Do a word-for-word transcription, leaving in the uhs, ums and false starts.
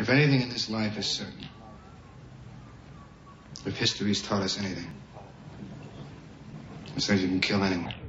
If anything in this life is certain, if history's taught us anything, it says you can kill anyone.